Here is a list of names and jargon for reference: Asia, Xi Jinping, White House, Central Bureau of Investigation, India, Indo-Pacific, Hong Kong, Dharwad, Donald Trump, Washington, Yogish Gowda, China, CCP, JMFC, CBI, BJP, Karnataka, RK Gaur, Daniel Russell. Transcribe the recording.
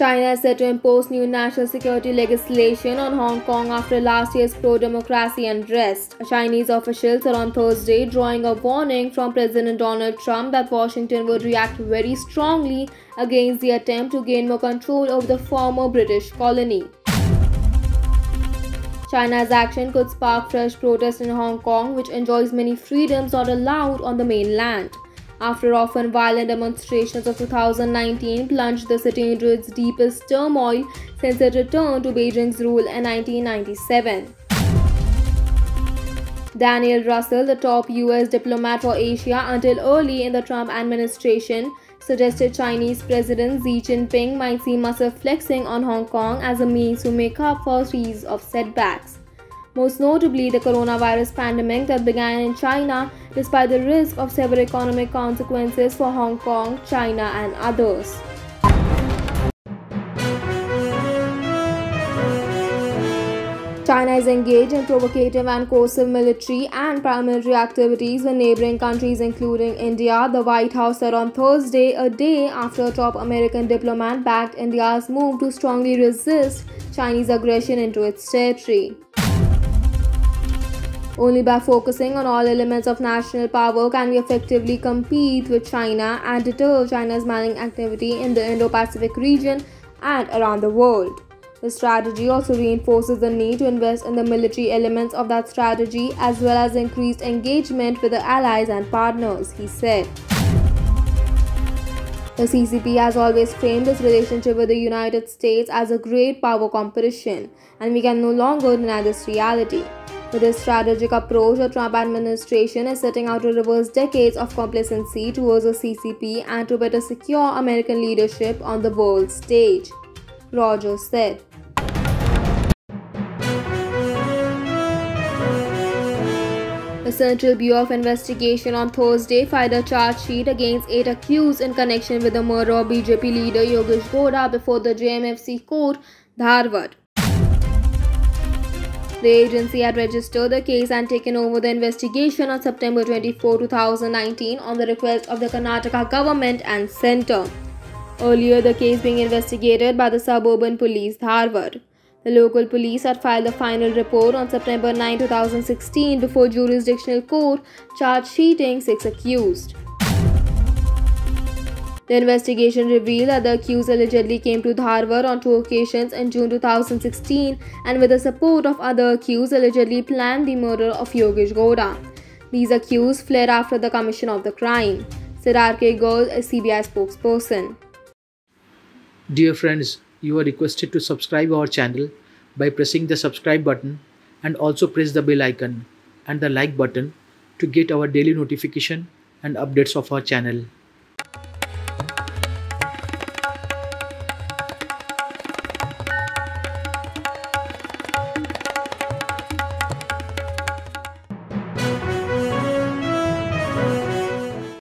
China is set to impose new national security legislation on Hong Kong after last year's pro-democracy unrest. Chinese officials are on Thursday drawing a warning from President Donald Trump that Washington would react very strongly against the attempt to gain more control over the former British colony. China's action could spark fresh protests in Hong Kong, which enjoys many freedoms not allowed on the mainland. After often violent demonstrations of 2019 plunged the city into its deepest turmoil since it returned to Beijing's rule in 1997. Daniel Russell, the top US diplomat for Asia until early in the Trump administration, suggested Chinese President Xi Jinping might see muscle flexing on Hong Kong as a means to make up for a series of setbacks. Most notably, the coronavirus pandemic that began in China, despite the risk of severe economic consequences for Hong Kong, China, and others. China is engaged in provocative and coercive military and paramilitary activities with neighboring countries including India, the White House said on Thursday, a day after a top American diplomat backed India's move to strongly resist Chinese aggression into its territory. Only by focusing on all elements of national power can we effectively compete with China and deter China's malign activity in the Indo-Pacific region and around the world. The strategy also reinforces the need to invest in the military elements of that strategy as well as increased engagement with the allies and partners, he said. The CCP has always framed its relationship with the United States as a great power competition, and we can no longer deny this reality. With this strategic approach, the Trump administration is setting out to reverse decades of complacency towards the CCP and to better secure American leadership on the world stage, Rogers said. The Central Bureau of Investigation on Thursday filed a charge sheet against 8 accused in connection with the murder of BJP leader Yogish Gowda before the JMFC court, Dharwad. The agency had registered the case and taken over the investigation on September 24, 2019 on the request of the Karnataka government and centre. Earlier, the case being investigated by the suburban police, Dharwad. The local police had filed the final report on September 9, 2016 before jurisdictional court, charge sheeting 6 accused. The investigation revealed that the accused allegedly came to Dharwad on 2 occasions in June 2016 and with the support of other accused allegedly planned the murder of Yogish Gowda. These accused fled after the commission of the crime, said RK Gaur, a CBI spokesperson. Dear friends, you are requested to subscribe our channel by pressing the subscribe button and also press the bell icon and the like button to get our daily notification and updates of our channel.